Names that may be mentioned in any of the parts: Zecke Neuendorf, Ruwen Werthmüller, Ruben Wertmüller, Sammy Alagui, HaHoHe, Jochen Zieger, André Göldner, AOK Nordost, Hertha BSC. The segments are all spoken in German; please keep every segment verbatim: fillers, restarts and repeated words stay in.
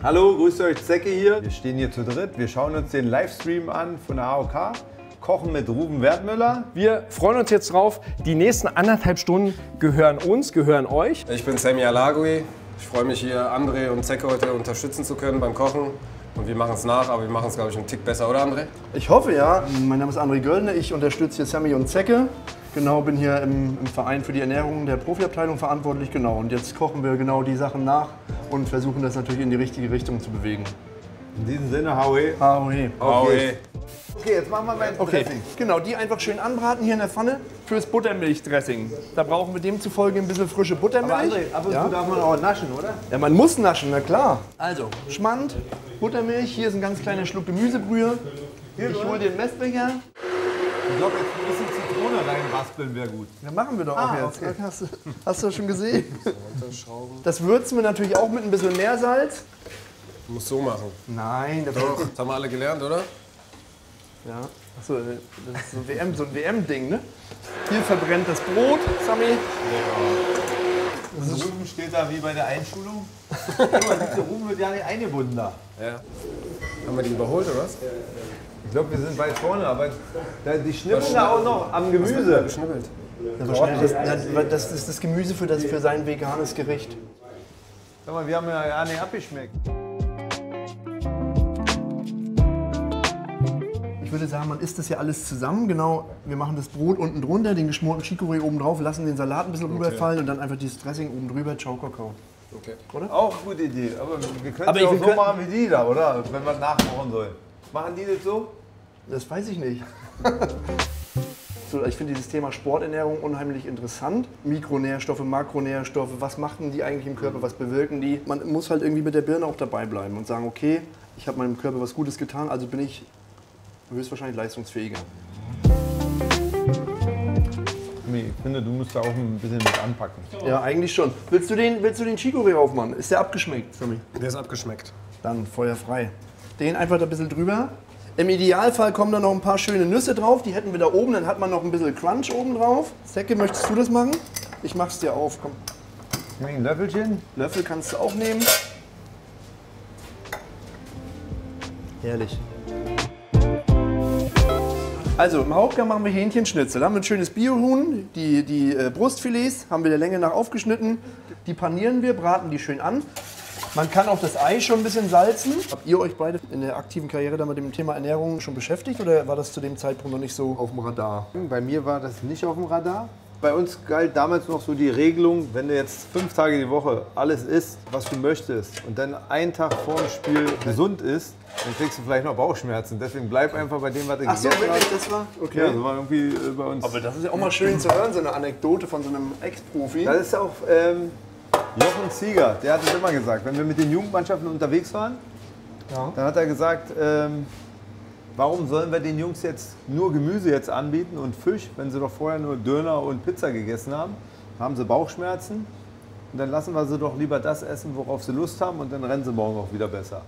Hallo, grüßt euch, Zecke hier. Wir stehen hier zu dritt, wir schauen uns den Livestream an von der H O K. Kochen mit Ruben Wertmüller. Wir freuen uns jetzt drauf, die nächsten anderthalb Stunden gehören uns, gehören euch. Ich bin Sammy Alagui, ich freue mich hier André und Zecke heute unterstützen zu können beim Kochen. Und wir machen es nach, aber wir machen es, glaube ich, einen Tick besser, oder André? Ich hoffe ja. Mein Name ist André Göldner, ich unterstütze hier Sammy und Zecke. Genau, bin hier im, im Verein für die Ernährung der Profiabteilung verantwortlich. Genau, und jetzt kochen wir genau die Sachen nach und versuchen das natürlich in die richtige Richtung zu bewegen. In diesem Sinne, HaHoHe. HaHoHe. HaHoHe. Okay, jetzt machen wir mal ein okay. Dressing. Genau, die einfach schön anbraten hier in der Pfanne fürs Buttermilchdressing. Da brauchen wir demzufolge ein bisschen frische Buttermilch. Aber André, ab und zu darf man auch naschen, oder? Ja, man muss naschen, na klar. Also, Schmand, Buttermilch, hier ist ein ganz kleiner Schluck Gemüsebrühe. Hier, ich hole den Messbecher. Ich glaube, jetzt ein bisschen Zitrone reinraspeln wäre gut. Ja, machen wir doch ah, auch jetzt. Okay. Hast, du, hast du schon gesehen? Das würzen wir natürlich auch mit ein bisschen Meersalz. Du musst so machen. Nein, das, doch, das haben wir alle gelernt, oder? Ja. Achso, das ist so ein W M, so ein W M-Ding, ne? Hier verbrennt das Brot, Sammy. Ja. Ruben steht da wie bei der Einschulung. Der Ruben wird ja nicht eingebunden da. Ja. Haben wir die überholt, oder was? Ich glaube, wir sind weit vorne, aber die schnippeln da auch noch am Gemüse. Geschnippelt. Das, das ist das Gemüse für, das, für sein veganes Gericht. Sag mal, wir haben ja gar nicht abgeschmeckt. Ich würde sagen, man isst das ja alles zusammen, genau, wir machen das Brot unten drunter, den geschmorten Chicorée oben drauf, lassen den Salat ein bisschen okay. rüberfallen und dann einfach dieses Dressing oben drüber, ciao Kakao. Okay. Oder? Auch eine gute Idee, aber wir können es auch so können... machen wie die da, oder? Wenn man nachkochen soll. Machen die das so? Das weiß ich nicht. So, ich finde dieses Thema Sporternährung unheimlich interessant. Mikronährstoffe, Makronährstoffe, was machen die eigentlich im Körper, was bewirken die? Man muss halt irgendwie mit der Birne auch dabei bleiben und sagen, okay, ich habe meinem Körper was Gutes getan, also bin ich höchstwahrscheinlich leistungsfähiger. Ich finde, du musst da auch ein bisschen mit anpacken. Ja, eigentlich schon. Willst du den, willst du den Chicorée aufmachen? Ist der abgeschmeckt für mich? Der ist abgeschmeckt. Dann feuerfrei. Den einfach ein bisschen drüber. Im Idealfall kommen da noch ein paar schöne Nüsse drauf. Die hätten wir da oben, dann hat man noch ein bisschen Crunch oben drauf. Zecke, möchtest du das machen? Ich mach's dir auf, komm. Ein Löffelchen. Löffel kannst du auch nehmen. Herrlich. Also im Hauptgang machen wir Hähnchenschnitzel. Da haben wir ein schönes Biohuhn, die, die äh, Brustfilets haben wir der Länge nach aufgeschnitten. Die panieren wir, braten die schön an. Man kann auch das Ei schon ein bisschen salzen. Habt ihr euch beide in der aktiven Karriere da mit dem Thema Ernährung schon beschäftigt oder war das zu dem Zeitpunkt noch nicht so auf dem Radar? Bei mir war das nicht auf dem Radar. Bei uns galt damals noch so die Regelung, wenn du jetzt fünf Tage die Woche alles isst, was du möchtest und dann einen Tag vor dem Spiel gesund isst, dann kriegst du vielleicht noch Bauchschmerzen. Deswegen bleib einfach bei dem, was du gegessen hast. Ach so, wirklich, das war? Okay. Ja, so war irgendwie bei uns. Aber das ist ja auch mal schön zu hören, so eine Anekdote von so einem Ex-Profi. Das ist auch ähm, Jochen Zieger, der hat es immer gesagt. Wenn wir mit den Jugendmannschaften unterwegs waren, ja, dann hat er gesagt, ähm, warum sollen wir den Jungs jetzt nur Gemüse jetzt anbieten und Fisch, wenn sie doch vorher nur Döner und Pizza gegessen haben? Haben sie Bauchschmerzen und dann lassen wir sie doch lieber das essen, worauf sie Lust haben und dann rennen sie morgen auch wieder besser.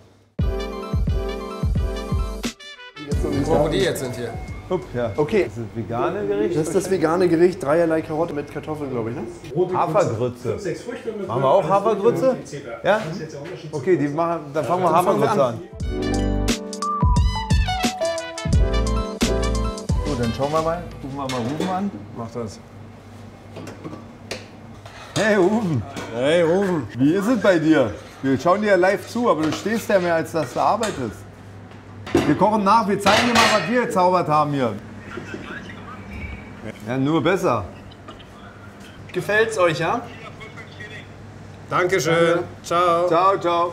Wo die jetzt sind hier. Upp, ja. Okay. Das ist das vegane Gericht. Das ist das vegane Gericht, dreierlei Karotte mit Kartoffeln, glaube ich, ne? Hafergrütze. Machen wir auch Hafergrütze? Ja? Okay, die machen, dann fangen wir Hafergrütze an. Dann schauen wir mal, rufen wir mal Ruben an. Mach das. Hey Ruben! Hey Ruben! Wie ist es bei dir? Wir schauen dir ja live zu, aber du stehst ja mehr, als dass du arbeitest. Wir kochen nach, wir zeigen dir mal, was wir gezaubert haben hier. Ja, nur besser. Gefällt's euch, ja? Dankeschön. Danke. Ciao. Ciao, ciao.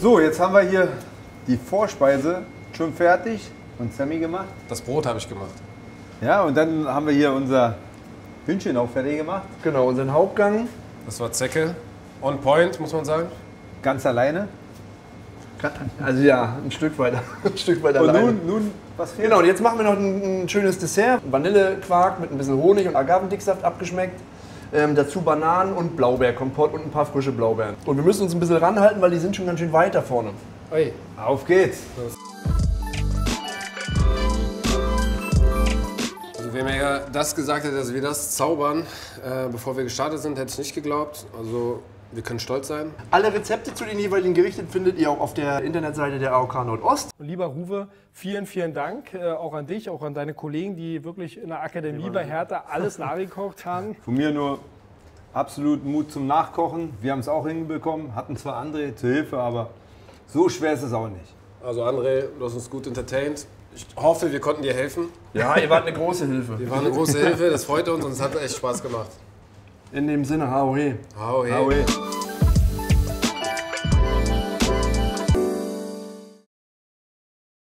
So, jetzt haben wir hier die Vorspeise schon fertig und Sammy gemacht. Das Brot habe ich gemacht. Ja, und dann haben wir hier unser Hühnchen auch fertig gemacht. Genau, unseren Hauptgang. Das war Zecke. On point, muss man sagen. Ganz alleine. Also ja, ein Stück weiter. Ein Stück weiter und alleine. Nun, nun, was fehlt? Genau, und jetzt machen wir noch ein, ein schönes Dessert. Vanillequark mit ein bisschen Honig und Agavendicksaft abgeschmeckt. Ähm, dazu Bananen und Blaubeerkompott und ein paar frische Blaubeeren. Und wir müssen uns ein bisschen ranhalten, weil die sind schon ganz schön weit da vorne. Oi. Auf geht's! Los. Wenn mir ja das gesagt hätte, dass wir das zaubern, äh, bevor wir gestartet sind, hätte ich nicht geglaubt. Also wir können stolz sein. Alle Rezepte zu den jeweiligen Gerichten findet ihr auch auf der Internetseite der A O K Nordost. Und lieber Ruwe, vielen, vielen Dank äh, auch an dich, auch an deine Kollegen, die wirklich in der Akademie ja, bei Hertha alles nachgekocht haben. Von mir nur absolut Mut zum Nachkochen. Wir haben es auch hinbekommen, hatten zwar André zur Hilfe, aber so schwer ist es auch nicht. Also André, du hast uns gut entertained. Ich hoffe, wir konnten dir helfen. Ja, ihr wart eine große Hilfe. Wir waren eine große Hilfe, das freut uns und es hat echt Spaß gemacht. In dem Sinne, HaHoHe. HaHoHe.